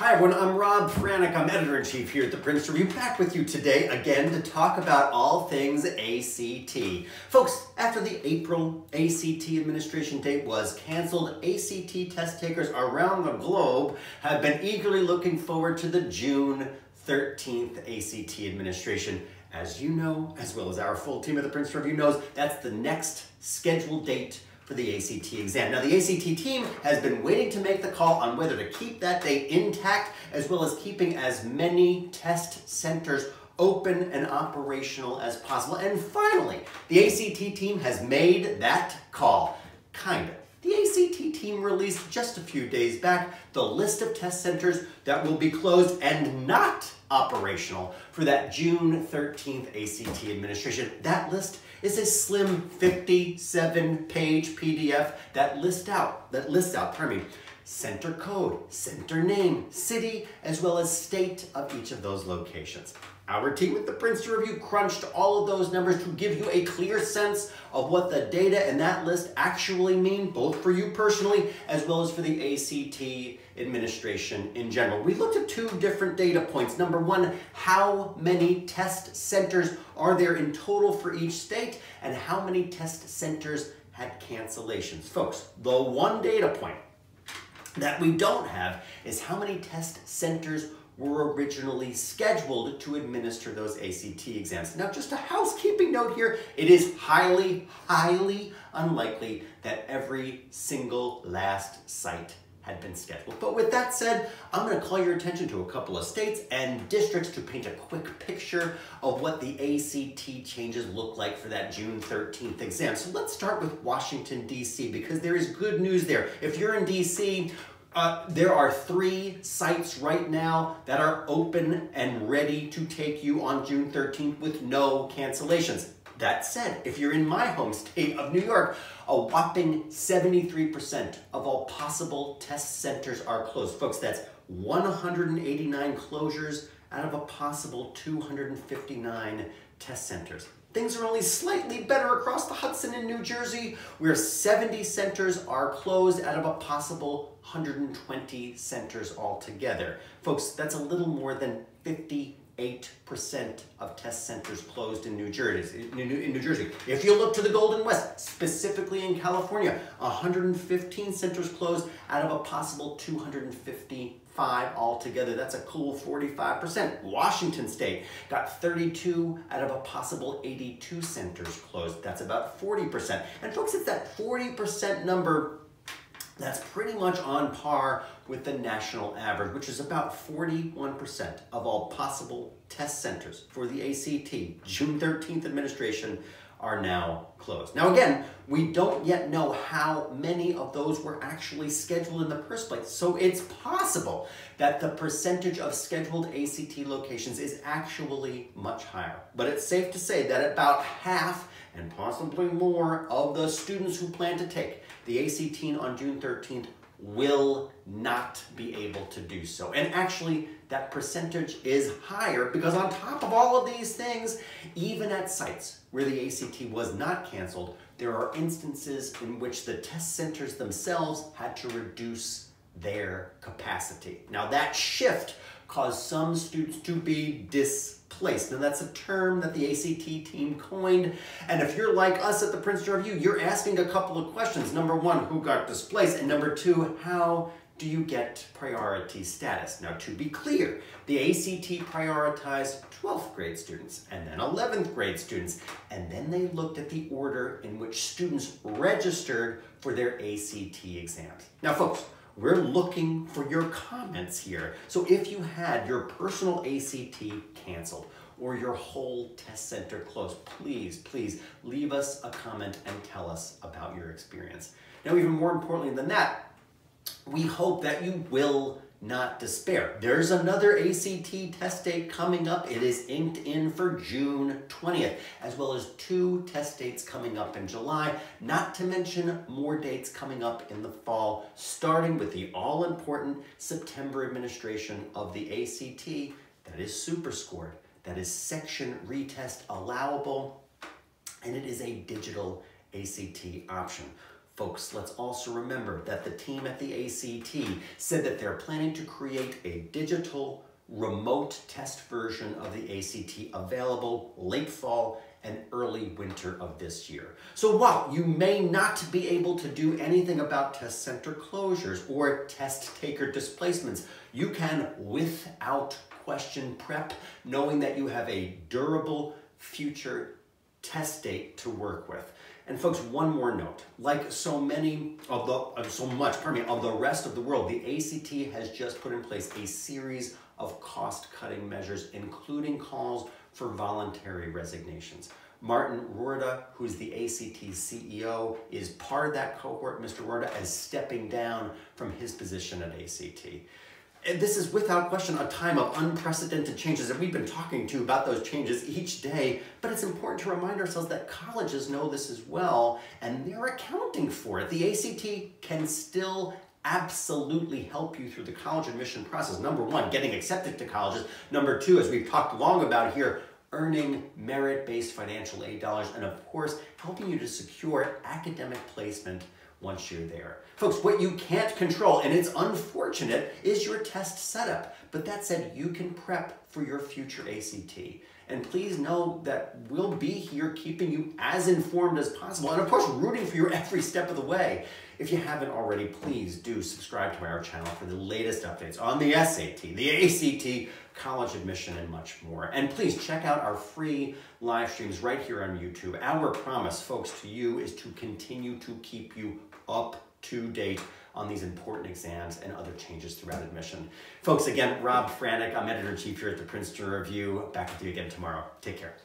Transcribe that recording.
Hi everyone, I'm Rob Franek. I'm Editor-in-Chief here at The Princeton Review, back with you today again to talk about all things ACT. Folks, after the April ACT administration date was canceled, ACT test takers around the globe have been eagerly looking forward to the June 13th ACT administration. As you know, as well as our full team at The Princeton Review knows, that's the next scheduled date for the ACT exam. Now, the ACT team has been waiting to make the call on whether to keep that date intact, as well as keeping as many test centers open and operational as possible. And finally, the ACT team has made that call, kind of. The ACT team released just a few days back the list of test centers that will be closed and not operational for that June 13th ACT administration. That list is a slim 57-page PDF that lists out center code, center name, city, as well as state of each of those locations. Our team at the Princeton Review crunched all of those numbers to give you a clear sense of what the data in that list actually mean, both for you personally as well as for the ACT administration in general. We looked at two different data points. Number one, how many test centers are there in total for each state, and how many test centers had cancellations. Folks, the one data point that we don't have is how many test centers were originally scheduled to administer those ACT exams. Now, just a housekeeping note here, it is highly, highly unlikely that every single last site had been scheduled. But with that said, I'm going to call your attention to a couple of states and districts to paint a quick picture of what the ACT changes look like for that June 13th exam. So let's start with Washington, D.C., because there is good news there. If you're in D.C., there are three sites right now that are open and ready to take you on June 13th with no cancellations. That said, if you're in my home state of New York, a whopping 73% of all possible test centers are closed. Folks, that's 189 closures out of a possible 259 test centers. Things are only slightly better across the Hudson in New Jersey, where 70 centers are closed out of a possible 120 centers altogether. Folks, that's a little more than 58% of test centers closed in New Jersey. If you look to the Golden West, specifically in California, 115 centers closed out of a possible 255 altogether. That's a cool 45%. Washington State got 32 out of a possible 82 centers closed. That's about 40%. And folks, it's that 40% number that's pretty much on par with the national average, which is about 41% of all possible test centers for the ACT June 13th administration are now closed. Now again, we don't yet know how many of those were actually scheduled in the first place, so it's possible that the percentage of scheduled ACT locations is actually much higher. But it's safe to say that about half and possibly more of the students who plan to take the ACT on June 13th will not be able to do so. And actually, that percentage is higher because on top of all of these things, even at sites where the ACT was not canceled, there are instances in which the test centers themselves had to reduce their capacity. Now, that shift caused some students to be displaced. Now, that's a term that the ACT team coined, and if you're like us at the Princeton Review, you're asking a couple of questions. Number one, who got displaced? And number two, how do you get priority status? Now, to be clear, the ACT prioritized 12th grade students and then 11th grade students, and then they looked at the order in which students registered for their ACT exams. Now, folks, we're looking for your comments here. So if you had your personal ACT canceled or your whole test center closed, please, please leave us a comment and tell us about your experience. Now, even more importantly than that, we hope that you will not despair. There's another ACT test date coming up. It is inked in for June 20th, as well as two test dates coming up in July, not to mention more dates coming up in the fall, starting with the all-important September administration of the ACT that is superscored, that is section retest allowable, and it is a digital ACT option. Folks, let's also remember that the team at the ACT said that they're planning to create a digital remote test version of the ACT available late fall and early winter of this year. So while you may not be able to do anything about test center closures or test taker displacements, you can, without question, prep, knowing that you have a durable future test date to work with. And folks, one more note. Like so much of the rest of the world, the ACT has just put in place a series of cost-cutting measures, including calls for voluntary resignations. Marten Roorda, who's the ACT CEO, is part of that cohort. Mr. Roorda is stepping down from his position at ACT. This is without question a time of unprecedented changes, and we've been talking to you about those changes each day, but it's important to remind ourselves that colleges know this as well, and they're accounting for it. The ACT can still absolutely help you through the college admission process. Number one, getting accepted to colleges. Number two, as we've talked long about here, earning merit-based financial aid dollars, and of course, helping you to secure academic placement once you're there. Folks, what you can't control, and it's unfortunate, is your test setup. But that said, you can prep for your future ACT. And please know that we'll be here keeping you as informed as possible, and of course, rooting for you every step of the way. If you haven't already, please do subscribe to our channel for the latest updates on the SAT, the ACT, college admission, and much more. And please check out our free live streams right here on YouTube. Our promise, folks, to you is to continue to keep you up to date on these important exams and other changes throughout admission. Folks, again, Rob Franek, I'm Editor-in-Chief here at the Princeton Review. Back with you again tomorrow. Take care.